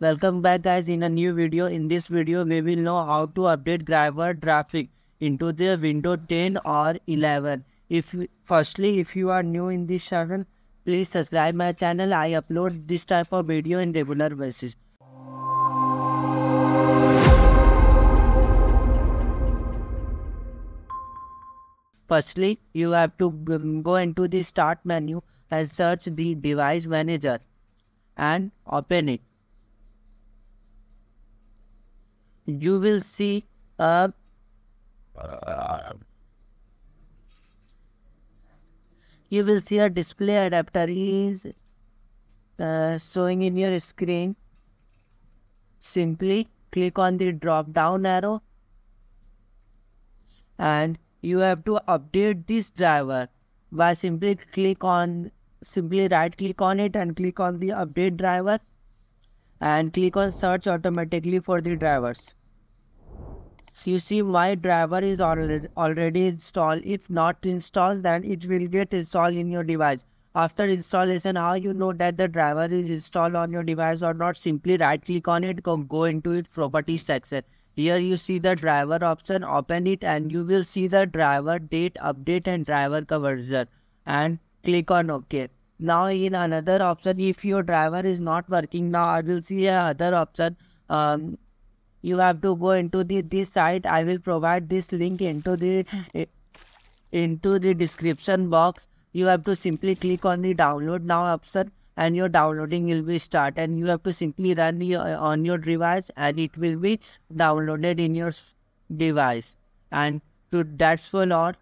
Welcome back guys in a new video. In this video we will know how to update driver traffic into the Windows 10 or 11. Firstly, if you are new in this channel, please subscribe my channel. I upload this type of video in regular basis. Firstly, you have to go into the start menu and search the device manager and open it. You will see a display adapter is showing in your screen. Simply click on the drop down arrow and you have to update this driver by simply right click on it and click on the update driver and click on search automatically for the drivers. You see my driver is already installed. If not installed, then it will get installed in your device. After installation, how you know that the driver is installed on your device or not? Simply right click on it, go into its properties section. Here you see the driver option, open it and you will see the driver date, update and driver conversion, and click on OK. Now in another option, if your driver is not working, now I will see another option. You have to go into this site. I will provide this link into the description box. You have to simply click on the download now option and your downloading will be start, and you have to simply run on your device and it will be downloaded in your device. And that's for all.